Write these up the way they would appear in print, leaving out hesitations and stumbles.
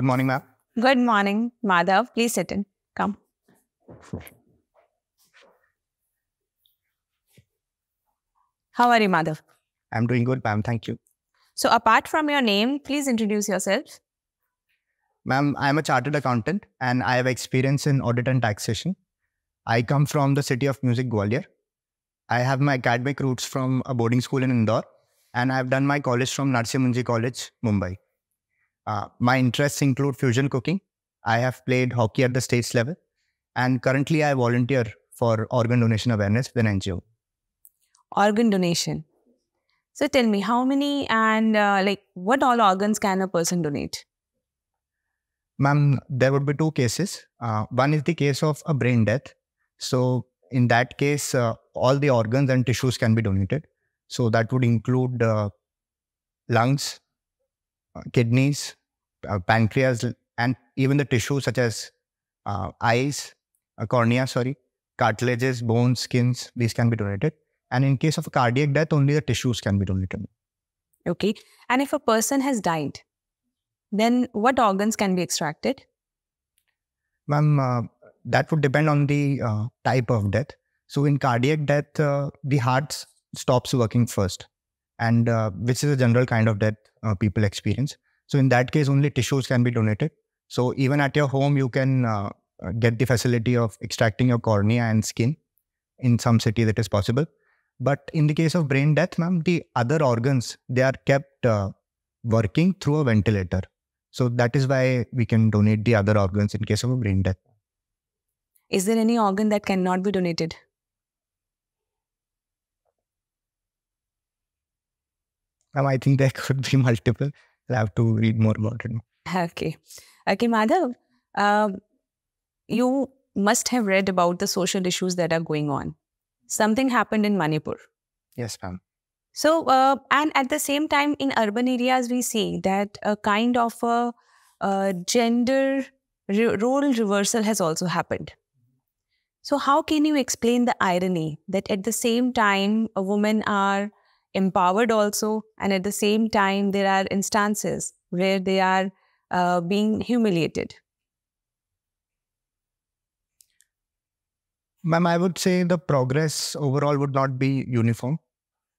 Good morning, ma'am. Good morning, Madhav. Please sit in. Come. How are you, Madhav? I'm doing good, ma'am. Thank you. So apart from your name, please introduce yourself. Ma'am, I'm a chartered accountant and I have experience in audit and taxation. I come from the city of music, Gwalior. I have my academic roots from a boarding school in Indore, and I have done my college from Narsimunji College, Mumbai. My interests include fusion cooking. I have played hockey at the states level, and currently I volunteer for organ donation awareness with an NGO. Organ donation. So tell me, how many and what all organs can a person donate? Ma'am, there would be two cases. One is the case of a brain death. So in that case, all the organs and tissues can be donated. So that would include lungs, kidneys, pancreas, and even the tissues such as eyes, cornea, cartilages, bones, skins, these can be donated. And in case of a cardiac death, only the tissues can be donated. Okay. And if a person has died, then what organs can be extracted? Ma'am, that would depend on the type of death. So in cardiac death, the heart stops working first, and which is a general kind of death people experience. So in that case, only tissues can be donated. So even at your home, you can get the facility of extracting your cornea and skin. In some cities, that is possible. But in the case of brain death, ma'am, the other organs, they are kept working through a ventilator. So that is why we can donate the other organs in case of a brain death. Is there any organ that cannot be donated? I think there could be multiple. I'll have to read more about it. Okay. Okay, Madhav, you must have read about the social issues that are going on. Something happened in Manipur. Yes, ma'am. So, and at the same time, in urban areas, we see that a kind of a, gender role reversal has also happened. So how can you explain the irony that at the same time, women are empowered also, and at the same time, there are instances where they are being humiliated? Ma'am, I would say the progress overall would not be uniform.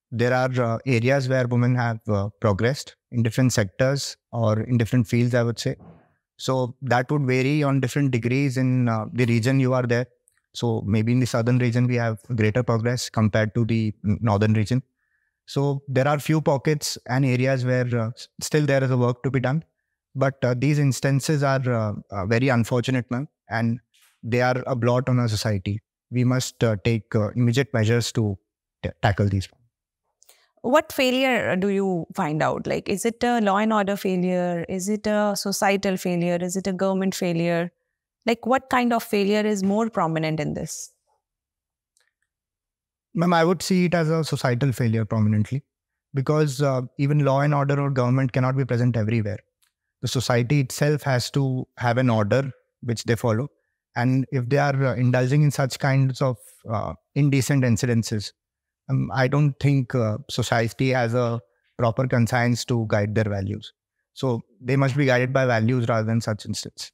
There are areas where women have progressed in different sectors or in different fields, I would say. So that would vary on different degrees in the region you are there. So maybe in the southern region, we have greater progress compared to the northern region. So there are few pockets and areas where still there is a work to be done. But these instances are very unfortunate, ma'am, and they are a blot on our society. We must take immediate measures to tackle these. What failure do you find out? Like, is it a law and order failure? Is it a societal failure? Is it a government failure? Like, what kind of failure is more prominent in this? Ma'am, I would see it as a societal failure prominently, because even law and order or government cannot be present everywhere. The society itself has to have an order which they follow. And if they are indulging in such kinds of indecent incidences, I don't think society has a proper conscience to guide their values. So they must be guided by values rather than such instances.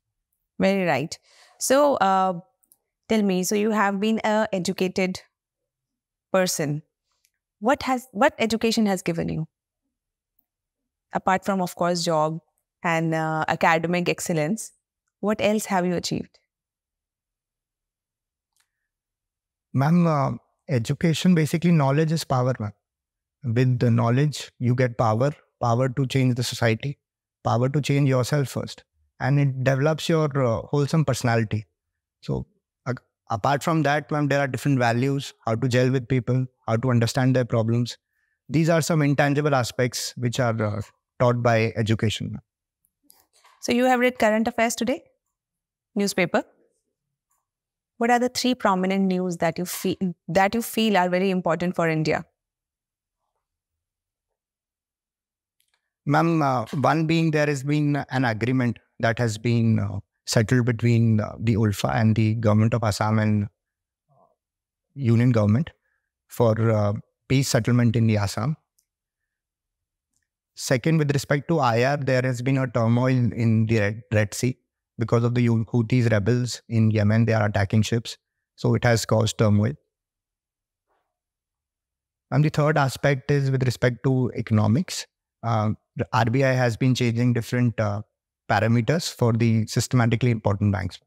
Very right. So tell me, so you have been an educated person. What education has given you? Apart from, of course, job and academic excellence, what else have you achieved? Ma'am, education, basically knowledge is power, ma'am. With the knowledge, you get power, power to change the society, power to change yourself first. And it develops your wholesome personality. So apart from that, ma'am, there are different values, how to gel with people, how to understand their problems. These are some intangible aspects which are taught by education, ma'am. So you have read Current Affairs today, newspaper. What are the three prominent news that you feel are very important for India? Ma'am, one being there has been an agreement that has been settled between the ULFA and the government of Assam and union government for peace settlement in the Assam. Second, with respect to IR, there has been a turmoil in the Red Sea because of the Houthis rebels in Yemen. They are attacking ships. So it has caused turmoil. And the third aspect is with respect to economics. The RBI has been changing different parameters for the systematically important banks.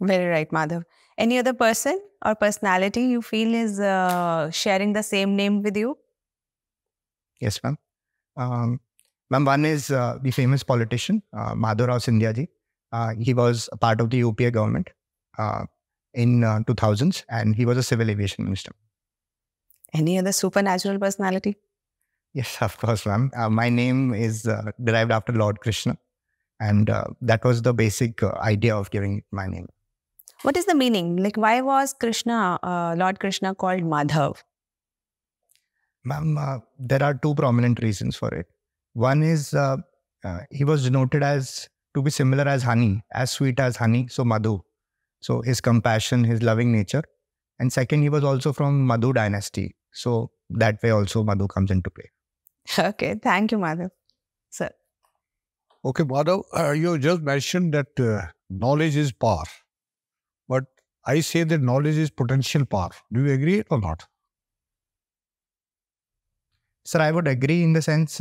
Very right, Madhav. Any other person or personality you feel is sharing the same name with you? Yes, ma'am. Ma'am, one is the famous politician, Madhav Rao Sindhya ji. He was a part of the UPA government in 2000s and he was a civil aviation minister. Any other supernatural personality? Yes, of course, ma'am. My name is derived after Lord Krishna. And that was the basic idea of giving my name. What is the meaning? Like, why was Krishna, Lord Krishna called Madhav? Ma'am, there are two prominent reasons for it. One is, he was denoted as, to be similar as honey, as sweet as honey, so Madhu. So his compassion, his loving nature. And second, he was also from Madhu dynasty. So that way also Madhu comes into play. Okay, thank you, Madhav. Sir. Okay, Madhav, you just mentioned that knowledge is power. But I say that knowledge is potential power. Do you agree or not? Sir, I would agree in the sense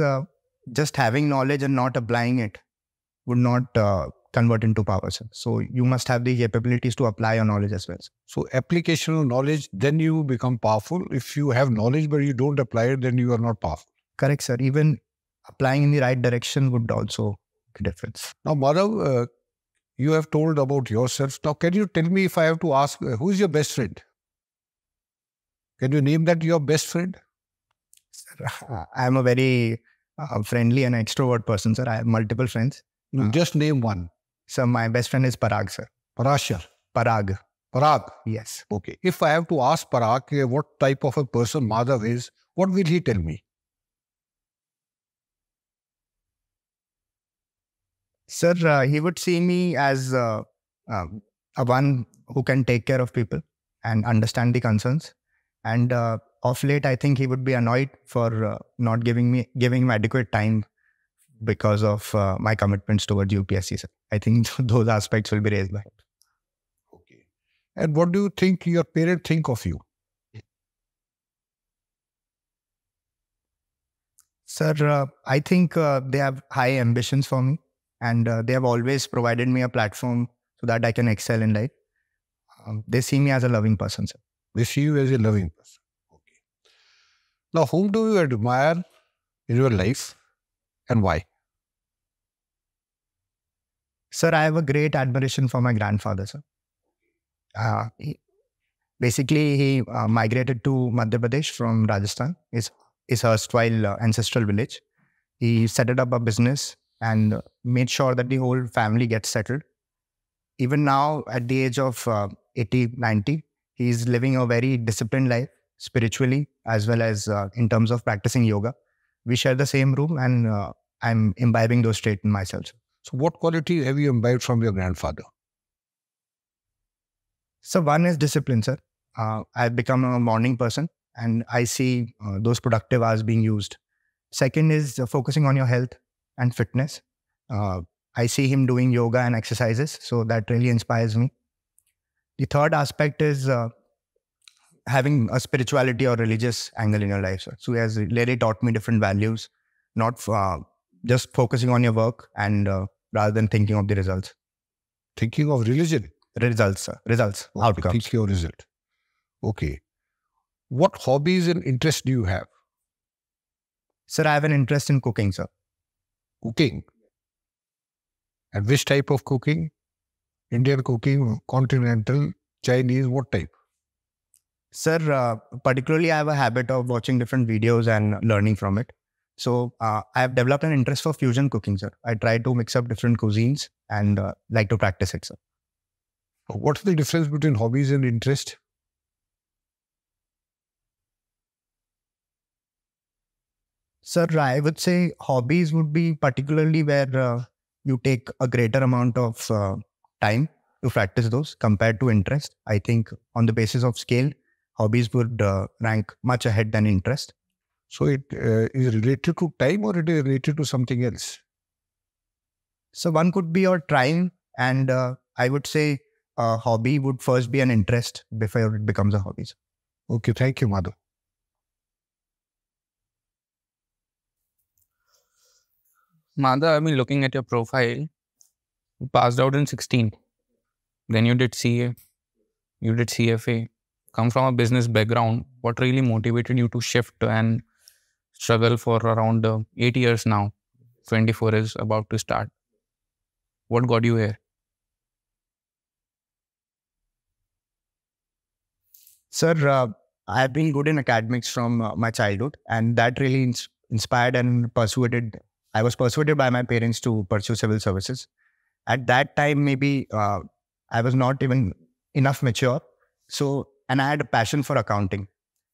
just having knowledge and not applying it would not convert into power, sir. So you must have the capabilities to apply your knowledge as well, sir. So application of knowledge, then you become powerful. If you have knowledge but you don't apply it, then you are not powerful. Correct, sir. Even applying in the right direction would also make a difference. Now, Madhav, you have told about yourself. Now, can you tell me if I have to ask, who is your best friend? Can you name that your best friend? Sir, I am a very friendly and extrovert person, sir. I have multiple friends. Just name one. Sir, my best friend is Parag, sir. Parashar? Parag. Parag? Yes. Okay. If I have to ask Parag what type of a person Madhav is, what will he tell me? Sir, he would see me as a one who can take care of people and understand the concerns. And of late, I think he would be annoyed for not giving him adequate time because of my commitments towards UPSC, sir. I think those aspects will be raised by him. Okay. And what do you think your parents think of you? Sir, I think they have high ambitions for me. And they have always provided me a platform so that I can excel in life. They see me as a loving person, sir. They see you as a loving person. Okay. Now, whom do you admire in your life and why? Sir, I have a great admiration for my grandfather, sir. He migrated to Madhya Pradesh from Rajasthan, his erstwhile ancestral village. He set up a business and made sure that the whole family gets settled. Even now, at the age of 80, 90, he is living a very disciplined life, spiritually, as well as in terms of practicing yoga. We share the same room and I'm imbibing those traits in myself. So what qualities have you imbibed from your grandfather? So one is discipline, sir. I've become a morning person and I see those productive hours being used. Second is focusing on your health and fitness. I see him doing yoga and exercises, so that really inspires me. The third aspect is having a spirituality or religious angle in your life, sir. So he has really taught me different values, not just focusing on your work and rather than thinking of the results. Thinking of religion? Results, sir. Results. Okay, outcomes. Thinking of result. Okay. What hobbies and interests do you have? Sir, I have an interest in cooking, sir. Cooking. And which type of cooking? Indian cooking, continental, Chinese, what type? Sir, particularly I have a habit of watching different videos and learning from it. So I have developed an interest for fusion cooking, sir. I try to mix up different cuisines and like to practice it, sir. What's the difference between hobbies and interest? Sir, I would say hobbies would be particularly where you take a greater amount of time to practice those compared to interest. I think on the basis of scale, hobbies would rank much ahead than interest. So it is related to time or it is related to something else? So one could be your time, and I would say a hobby would first be an interest before it becomes a hobby. Okay, thank you, Madhav. Madhav, I mean, looking at your profile, you passed out in 16. Then you did CA, you did CFA. Come from a business background. What really motivated you to shift and struggle for around 8 years now? 24 is about to start. What got you here? Sir, I've been good in academics from my childhood, and that really inspired and persuaded. I was persuaded by my parents to pursue civil services. At that time, maybe I was not even enough mature. So, and I had a passion for accounting.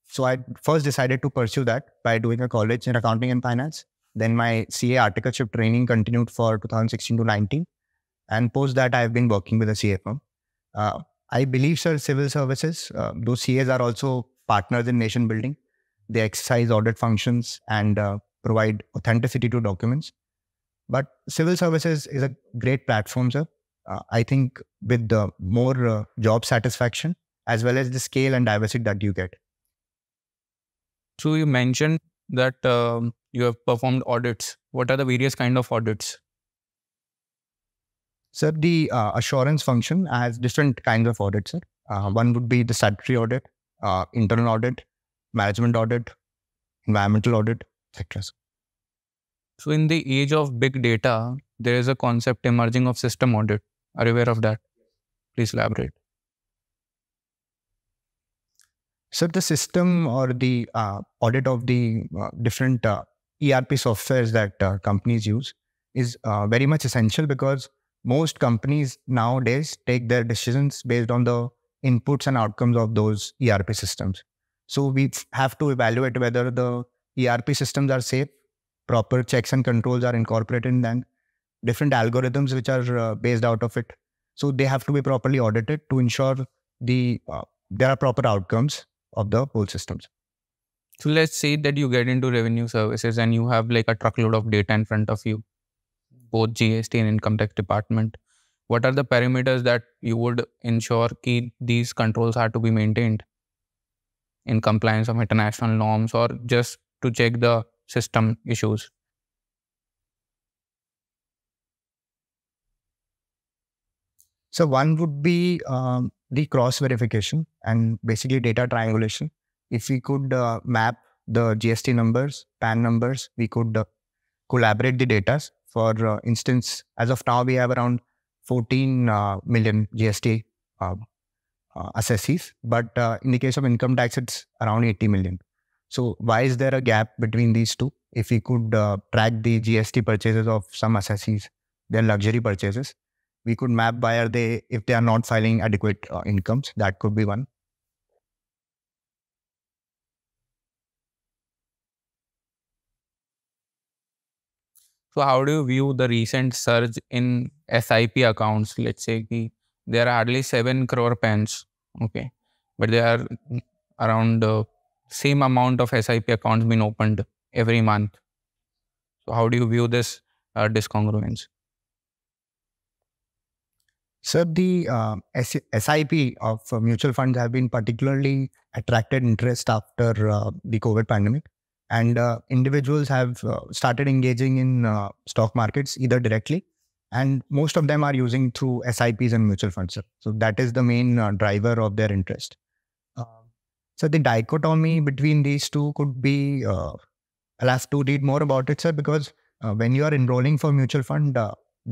So I first decided to pursue that by doing a college in accounting and finance. Then my CA articleship training continued for 2016 to 19. And post that, I've been working with a CA firm. I believe, sir, civil services, those CAs are also partners in nation building. They exercise audit functions and provide authenticity to documents. But civil services is a great platform, sir. I think with the more job satisfaction, as well as the scale and diversity that you get. So you mentioned that you have performed audits. What are the various kind of audits? Sir, the assurance function has different kinds of audits, sir. One would be the statutory audit, internal audit, management audit, environmental audit, etc. So in the age of big data, there is a concept emerging of system audit. Are you aware of that? Please elaborate. So the system or the audit of the different ERP softwares that companies use is very much essential, because most companies nowadays take their decisions based on the inputs and outcomes of those ERP systems. So we have to evaluate whether the ERP systems are safe, proper checks and controls are incorporated in them, different algorithms which are based out of it. So they have to be properly audited to ensure the there are proper outcomes of the whole systems. So let's say that you get into revenue services and you have like a truckload of data in front of you, both GST and income tax department. What are the parameters that you would ensure that these controls are to be maintained in compliance of international norms, or just to check the system issues? So one would be the cross-verification and basically data triangulation. If we could map the GST numbers, PAN numbers, we could collaborate the data. For instance, as of now, we have around 14 million GST assessees, but in the case of income tax, it's around 80 million. So why is there a gap between these two? If we could track the GST purchases of some assessees, their luxury purchases, we could map why are they, if they are not filing adequate incomes, that could be one. So how do you view the recent surge in SIP accounts? Let's say there are hardly 7 crore PANs, okay, but there are around the same amount of SIP accounts being opened every month. So how do you view this discongruence? Sir, the SIP of mutual funds have been particularly attracted interest after the COVID pandemic, and individuals have started engaging in stock markets either directly, and most of them are using through SIPs and mutual funds, sir. So that is the main driver of their interest. So the dichotomy between these two could be, I'll have to read more about it, sir, because when you are enrolling for mutual fund,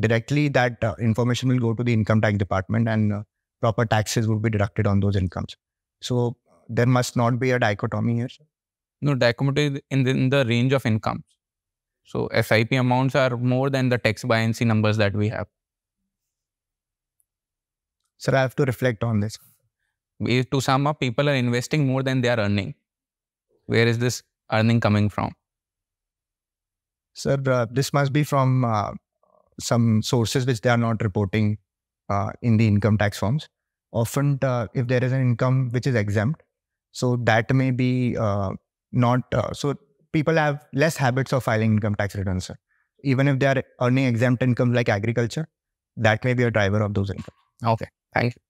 directly that information will go to the income tax department, and proper taxes will be deducted on those incomes. So there must not be a dichotomy here. No, dichotomy in the range of incomes. So SIP amounts are more than the tax buoyancy numbers that we have. Sir, I have to reflect on this. To sum up, people are investing more than they are earning. Where is this earning coming from? Sir, this must be from some sources which they are not reporting in the income tax forms. Often if there is an income which is exempt, so that may be not, so people have less habits of filing income tax returns, sir. Even if they are earning exempt income like agriculture, that may be a driver of those income. Okay, thank you.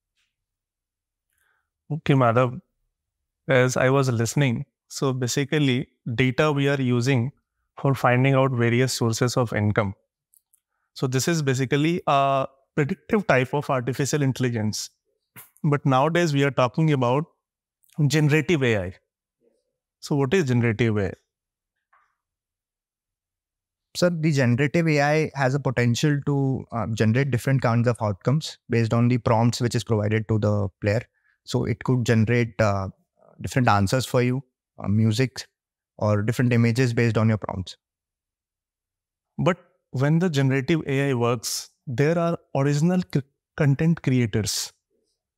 Okay, Madhav, as I was listening, so basically data we are using for finding out various sources of income. So this is basically a predictive type of artificial intelligence. But nowadays we are talking about generative AI. So what is generative AI? Sir, the generative AI has a potential to generate different kinds of outcomes based on the prompts which is provided to the player. So it could generate different answers for you, music or different images based on your prompts. But when the generative AI works, there are original content creators.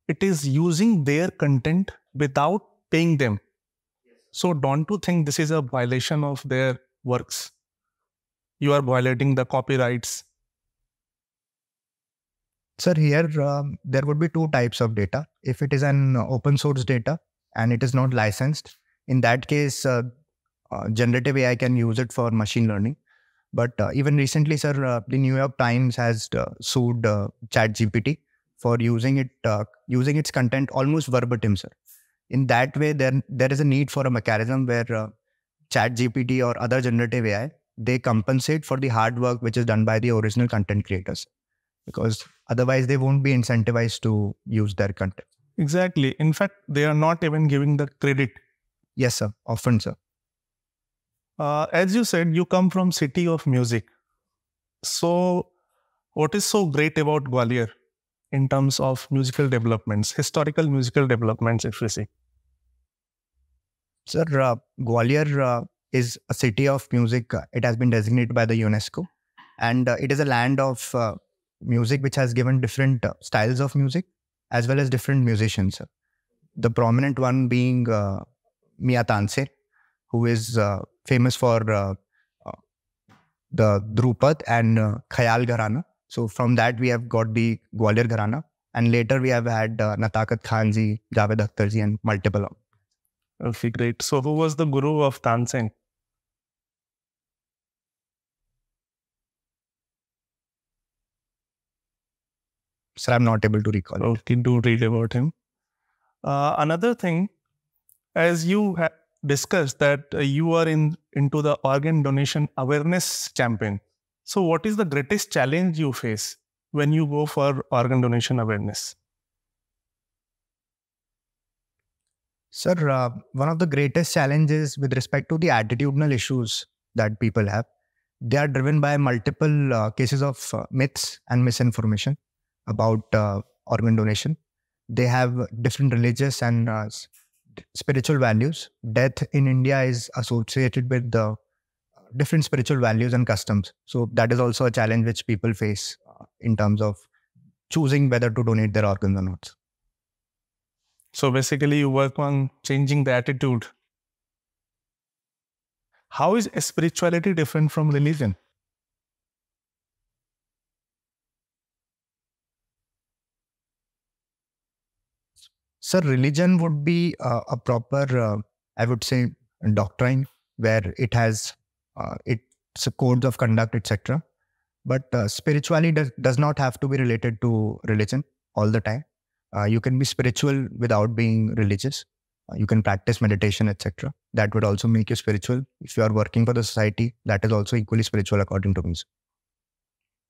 It is using their content without paying them. So don't you think this is a violation of their works? You are violating the copyrights. Sir, here there would be two types of data. If it is an open source data and it is not licensed, in that case, generative AI can use it for machine learning. But even recently, sir, the New York Times has sued ChatGPT for using its content almost verbatim, sir. In that way, there is a need for a mechanism where ChatGPT or other generative AI, they compensate for the hard work which is done by the original content creators, because otherwise they won't be incentivized to use their content. Exactly. In fact, they are not even giving the credit. Yes, sir. Often, sir. As you said, you come from city of music. So what is so great about Gwalior in terms of musical developments, historical musical developments, if we say? Sir, Gwalior is a city of music. It has been designated by the UNESCO, and it is a land of music which has given different styles of music as well as different musicians, sir. The prominent one being Mian Tansen, who is famous for the drupad and khayal gharana. So from that we have got the gwalior gharana, and later we have had Natakat Khanji, Javed Akhtarji and multiple. Okay, great. So who was the guru of Tansen? Sir, I'm not able to recall. Okay, do read about him. Another thing, as you have discussed that you are into the organ donation awareness campaign. So what is the greatest challenge you face when you go for organ donation awareness? Sir, one of the greatest challenges with respect to the attitudinal issues that people have, they are driven by multiple cases of myths and misinformation about organ donation. They have different religious and spiritual values. Death in India is associated with the different spiritual values and customs. So that is also a challenge which people face in terms of choosing whether to donate their organs or not. So basically you work on changing the attitude. How is spirituality different from religion? Sir, religion would be a proper, I would say, doctrine where it has its codes of conduct, etc. But spirituality does not have to be related to religion all the time. You can be spiritual without being religious. You can practice meditation, etc. That would also make you spiritual. If you are working for the society, that is also equally spiritual according to me.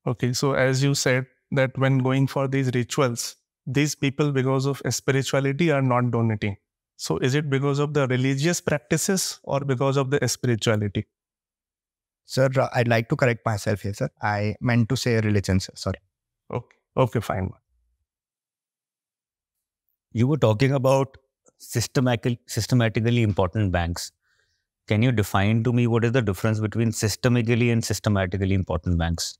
Okay, so as you said that when going for these rituals, these people because of spirituality are not donating. So is it because of the religious practices or because of the spirituality? Sir, I'd like to correct myself here, sir. I meant to say religion, sir. Sorry. Okay. Okay, fine. You were talking about systematically important banks. Can you define to me what is the difference between systemically and systematically important banks?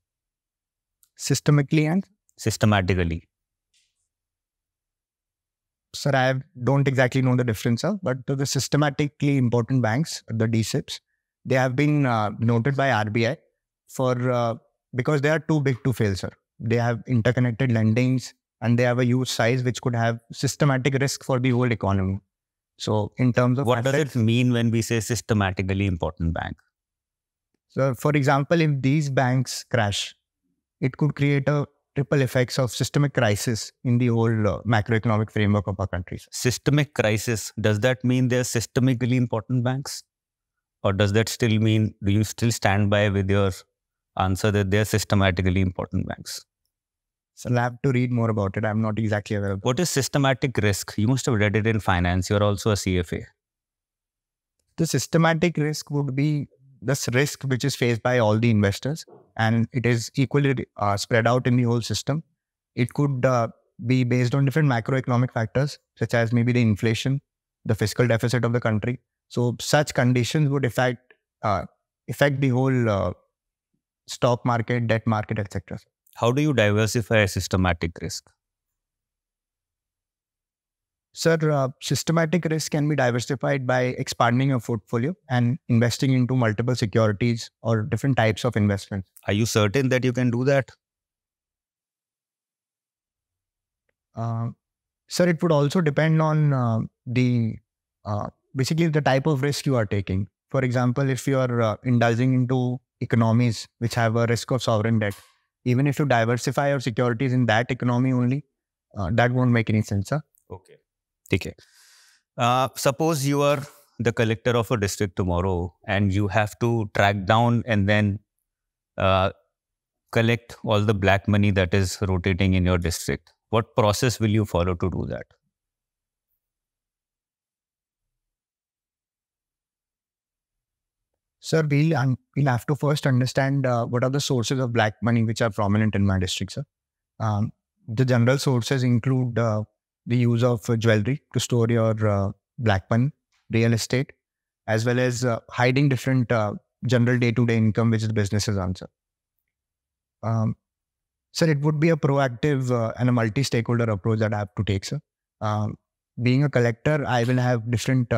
Systemically and? Systematically. Sir, I don't exactly know the difference, sir, but the systematically important banks, the D-SIBs, they have been noted by RBI for because they are too big to fail, sir. They have interconnected lendings, and they have a huge size which could have systematic risk for the whole economy. So in terms of what assets, does it mean when we say systematically important bank? So for example, if these banks crash, it could create a triple effects of systemic crisis in the whole macroeconomic framework of our countries. Systemic crisis, does that mean they're systemically important banks? Or does that still mean, do you still stand by with your answer that they're systematically important banks? So I'll have to read more about it. I'm not exactly aware of it. What is systematic risk? You must have read it in finance. You're also a CFA. The systematic risk would be this risk which is faced by all the investors, and it is equally spread out in the whole system. It could be based on different macroeconomic factors, such as maybe the inflation, the fiscal deficit of the country. So such conditions would affect the whole stock market, debt market, etc. How do you diversify a systematic risk? Sir, systematic risk can be diversified by expanding your portfolio and investing into multiple securities or different types of investments. Are you certain that you can do that? Sir, it would also depend on basically the type of risk you are taking. For example, if you are indulging into economies which have a risk of sovereign debt, even if you diversify your securities in that economy only, that won't make any sense, sir. Okay. Okay. Suppose you are the collector of a district tomorrow and you have to track down and then collect all the black money that is rotating in your district. What process will you follow to do that? Sir, we'll have to first understand what are the sources of black money which are prominent in my district, sir. The general sources include the use of jewelry to store your black money, real estate, as well as hiding different general day-to-day income which the businesses earn, sir. Sir, it would be a proactive and a multi-stakeholder approach that I have to take, sir. Being a collector, I will have different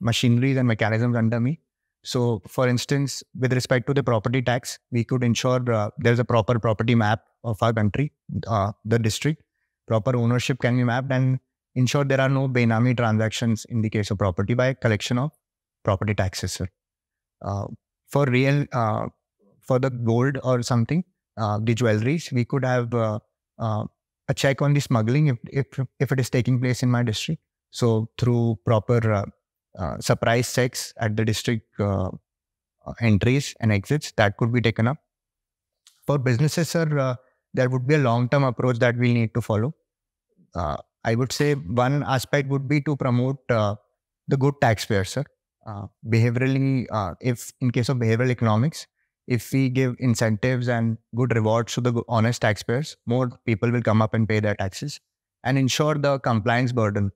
machineries and mechanisms under me. So, for instance, with respect to the property tax, we could ensure there's a proper property map of our country, the district. Proper ownership can be mapped and ensure there are no Benami transactions in the case of property by collection of property taxes, sir. For the gold or something, the jewelries, we could have a check on the smuggling if it is taking place in my district. So through proper surprise checks at the district entries and exits, that could be taken up. For businesses, sir, there would be a long-term approach that we need to follow. I would say one aspect would be to promote the good taxpayer, sir. Behaviorally, if in case of behavioral economics, if we give incentives and good rewards to the honest taxpayers, more people will come up and pay their taxes, and ensure the compliance burden,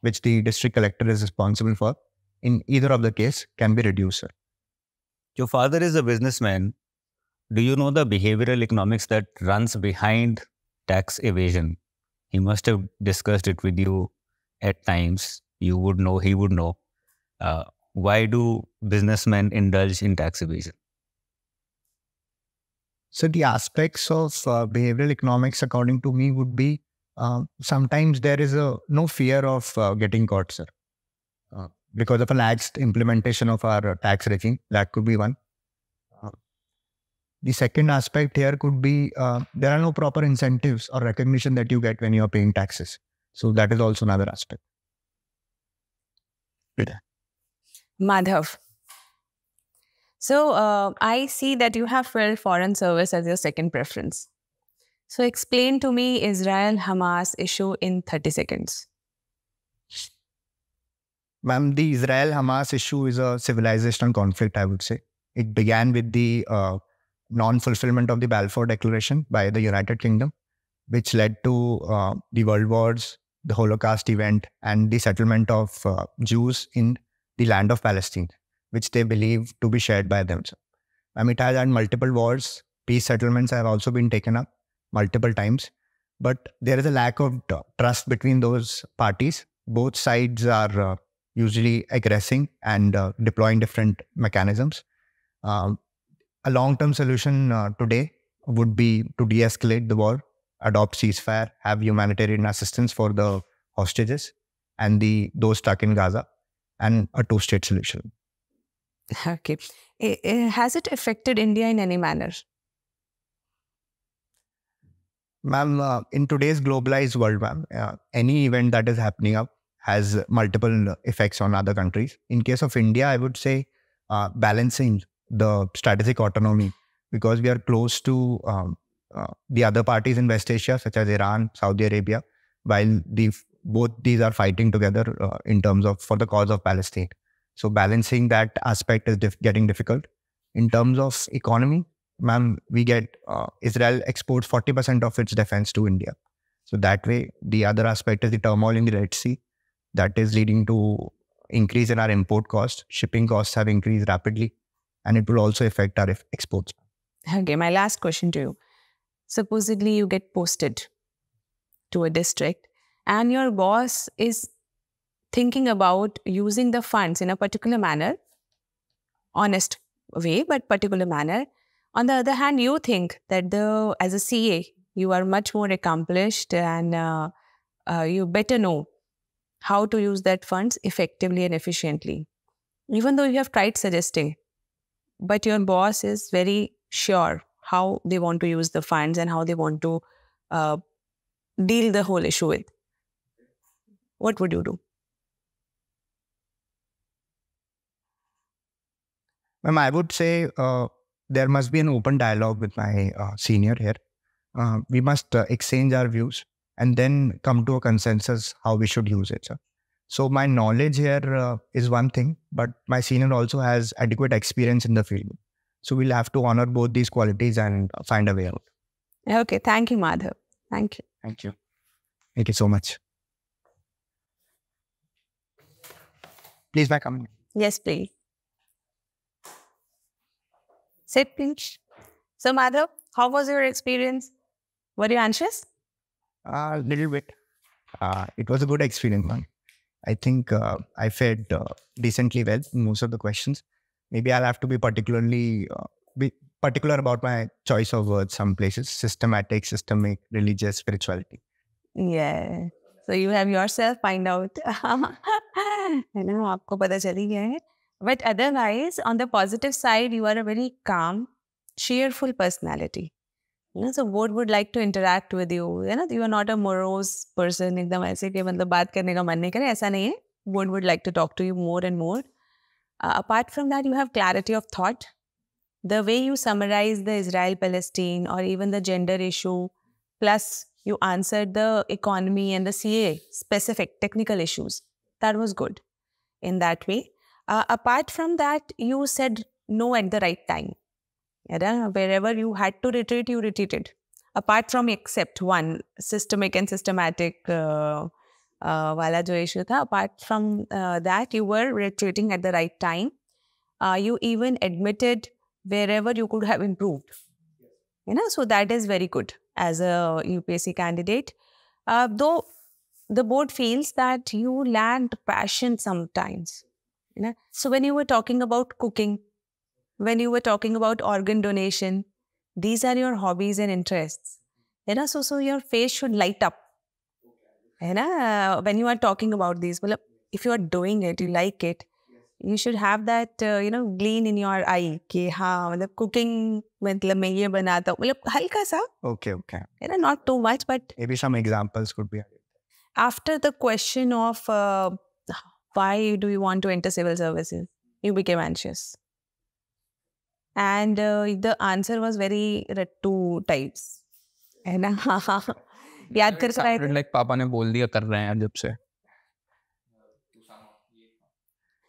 which the district collector is responsible for, in either of the case can be reduced, sir. Your father is a businessman. Do you know the behavioral economics that runs behind tax evasion? He must have discussed it with you at times. You would know, he would know. Why do businessmen indulge in tax evasion? So the aspects of behavioral economics, according to me, would be sometimes there is no fear of getting caught, sir. Because of a lax implementation of our tax regime, that could be one. The second aspect here could be there are no proper incentives or recognition that you get when you are paying taxes. So that is also another aspect. Rita. Madhav, so I see that you have felt foreign service as your second preference. So explain to me Israel-Hamas issue in 30 seconds. Ma'am, the Israel-Hamas issue is a civilizational conflict, I would say. It began with the non-fulfillment of the Balfour Declaration by the United Kingdom, which led to the World Wars, the Holocaust event, and the settlement of Jews in the land of Palestine, which they believe to be shared by them. It has had multiple wars. Peace settlements have also been taken up multiple times, but there is a lack of trust between those parties. Both sides are usually aggressing and deploying different mechanisms. A long-term solution today would be to de-escalate the war, adopt ceasefire, have humanitarian assistance for the hostages, and those stuck in Gaza, and a two-state solution. Okay. Has it affected India in any manner? Ma'am, in today's globalized world, ma'am, any event that is happening up has multiple effects on other countries. In case of India, I would say balancing the strategic autonomy, because we are close to the other parties in West Asia, such as Iran, Saudi Arabia, while both these are fighting together in terms of for the cause of Palestine. So balancing that aspect is getting difficult. In terms of economy, ma'am, we get Israel exports 40% of its defense to India. So that way, the other aspect is the turmoil in the Red Sea. That is leading to increase in our import cost. Shipping costs have increased rapidly, and it will also affect our exports. Okay, my last question to you. Supposedly, you get posted to a district and your boss is thinking about using the funds in a particular manner, honest way, but particular manner. On the other hand, you think that as a CA, you are much more accomplished and you better know how to use that funds effectively and efficiently. Even though you have tried suggesting, but your boss is very sure how they want to use the funds and how they want to deal the whole issue with. What would you do? Ma'am, I would say there must be an open dialogue with my senior here. We must exchange our views and then come to a consensus how we should use it, sir. So my knowledge here is one thing, but my senior also has adequate experience in the field. So we'll have to honor both these qualities and find a way out. Okay. Thank you, Madhav. Thank you. Thank you. Thank you so much. Please, may I come in? Yes, please. Sit, please. So, Madhav, how was your experience? Were you anxious? A little bit. It was a good experience, man. I think I fared decently well in most of the questions. Maybe I'll have to be particular about my choice of words some places. Systematic, systemic, religious, spirituality. Yeah. So you have yourself find out. But otherwise, on the positive side, you are a very calm, cheerful personality. So board would like to interact with you. You are not a morose person. Board would like to talk to you more and more. Apart from that, you have clarity of thought. The way you summarize the Israel-Palestine or even the gender issue, plus you answered the economy and the CA specific technical issues. That was good in that way. Apart from that, you said no at the right time. Wherever you had to retreat, you retreated. Apart from except one, systemic and systematic wala jo issue tha. Apart from that, you were retreating at the right time. You even admitted wherever you could have improved. So that is very good as a UPSC candidate. Though the board feels that you lack passion sometimes. So when you were talking about cooking, when you were talking about organ donation, these are your hobbies and interests. So your face should light up. When you are talking about these, well, if you are doing it, you like it, you should have that, gleam in your eye. Ki, haan, cooking, main ye banata. Halka sa. Okay, okay. Not too much, but... Maybe some examples could be added. After the question of why do you want to enter civil services, you became anxious. And the answer was very two types. And it sounded like Papa ne bol diya kar rahe hain jab se.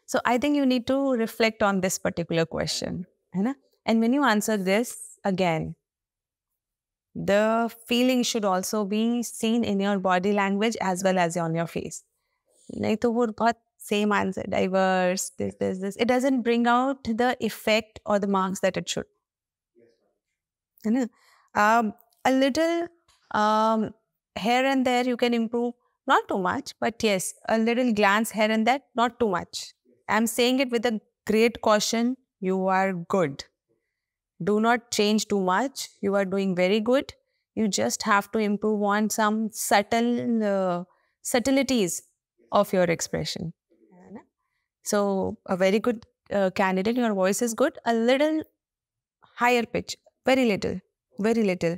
So I think you need to reflect on this particular question. And when you answer this, again, the feeling should also be seen in your body language as well as on your face. Nahi to wo bahut same answer, diverse, this. It doesn't bring out the effect or the marks that it should. Yes, a little here and there you can improve, not too much, but yes, a little glance here and there, not too much. I'm saying it with a great caution, you are good. Do not change too much, you are doing very good. You just have to improve on some subtleties of your expression. So a very good candidate, your voice is good, a little higher pitch, very little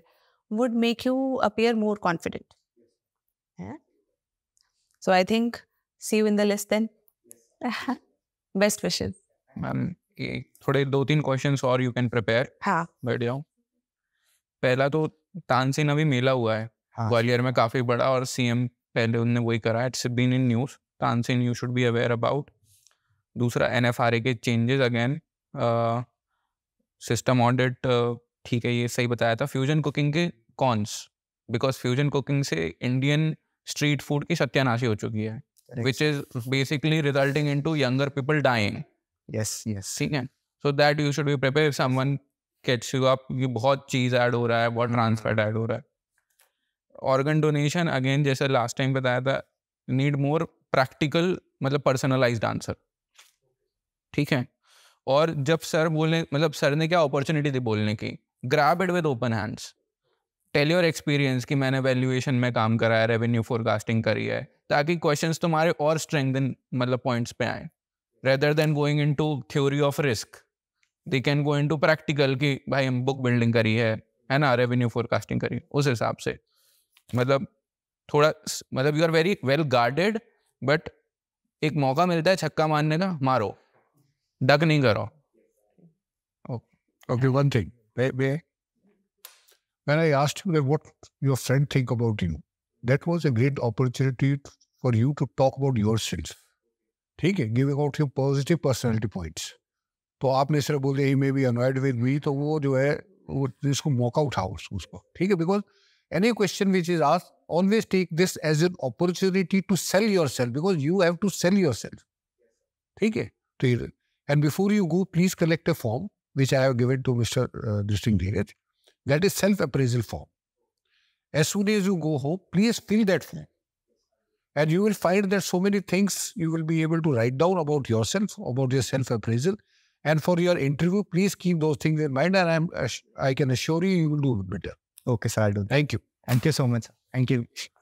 would make you appear more confident. Yeah. So I think, see you in the list then. Yes. Best wishes. Today, 2-3 questions or you can prepare. Haan. But yeah. पहला तो तानसेन अभी मेला हुआ है ग्वालियर में काफी बड़ा और CM पहले उन्होंने वही करा है. It's been in news. तानसेन you should be aware about. दूसरा एनएफआरए के चेंजेस अगेन सिस्टम ऑडिट ठीक है ये सही बताया था. फ्यूजन कुकिंग के कॉन्स बिकॉज फ्यूजन कुकिंग से इंडियन स्ट्रीट फूड की सत्यानाशी हो चुकी है which is basically resulting in to younger people dying. Yes yes ठीक है. So that you should be prepare. Someone catch you up. ये बहुत चीज़ ऐड हो रहा है, बहुत ट्रांसफैट ऐड हो रहा है. ऑर्गन डोनेशन अगेन जैसे लास्ट टाइम बताया था नीड मोर प्रैक्टिकल मतलब पर्सनलाइज्ड आंसर. ठीक है. और जब सर बोले मतलब सर ने क्या अपॉर्चुनिटी दी बोलने की, grab it with open hands. Tell your experience कि मैंने वैल्यूएशन में काम करा है, रेवेन्यू फोरकास्टिंग करी है, ताकि क्वेश्चंस तुम्हारे और स्ट्रेंथन मतलब पॉइंट्स पे आए. Rather than going into theory of risk they can go into practical कि भाई हम बुक बिल्डिंग करी है ना, रेवेन्यू फोरकास्टिंग करी, उस हिसाब से मतलब थोड़ा मतलब you are very well guarded. But एक मौका मिलता है छक्का मारने का, मारो, डक नहीं करो. Okay, one thing. When I asked you what your friend think about you, that was a great opportunity for you to talk about yourself. ठीक है, giving out your positive personality points. तो आपने सिर्फ बोले he may be annoyed with me, तो वो जो है वो इसको मौका उठाओ उसको. ठीक है. Because any question which is asked, always take this as an opportunity to sell yourself because you have to sell yourself. ठीक है. And before you go, please collect a form which I have given to Mr. Distinct Dheeraj. That is self-appraisal form. As soon as you go home, please fill that form. And you will find that so many things you will be able to write down about yourself, about your self-appraisal. And for your interview, please keep those things in mind. And I can assure you, you will do better. Okay, sir. I'll do that. Thank you. Thank you so much, sir. Thank you.